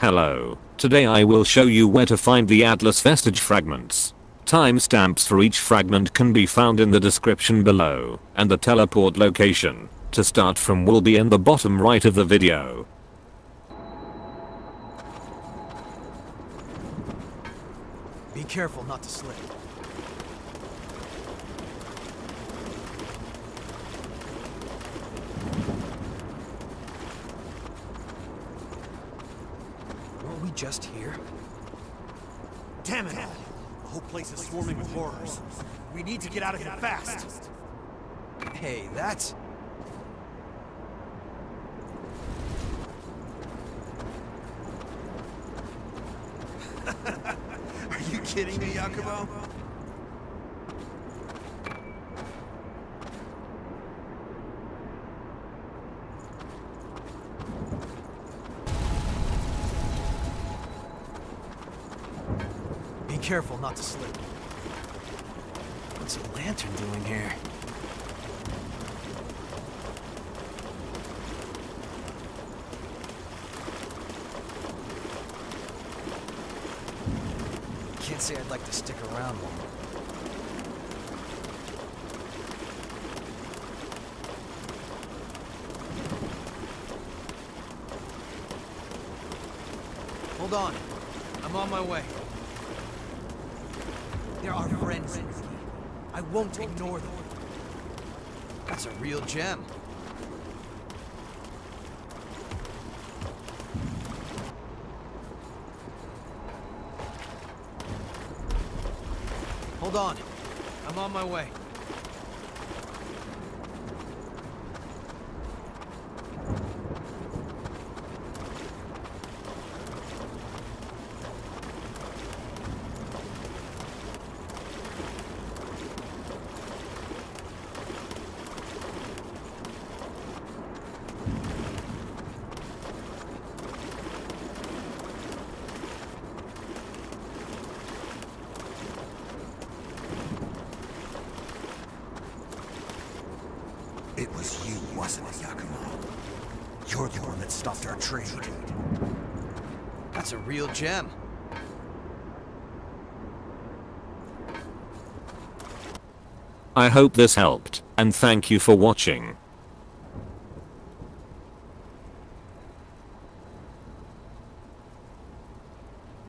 Hello, today I will show you where to find the Atlas Vestige Fragments. Timestamps for each fragment can be found in the description below, and the teleport location, to start from, will be in the bottom right of the video. Be careful not to slip. Just here? Damn it! The whole place is swarming with horrors. We need to get out of here fast! Hey, that's... Are you kidding me, Yakumo? Be careful not to slip. What's a lantern doing here? Can't say I'd like to stick around one more. Hold on. I'm on my way. They're our friends. I won't ignore them. That's a real gem. Hold on. I'm on my way. It was you, wasn't it, Yakumo? You're the one that stopped our trade. That's a real gem. I hope this helped, and thank you for watching.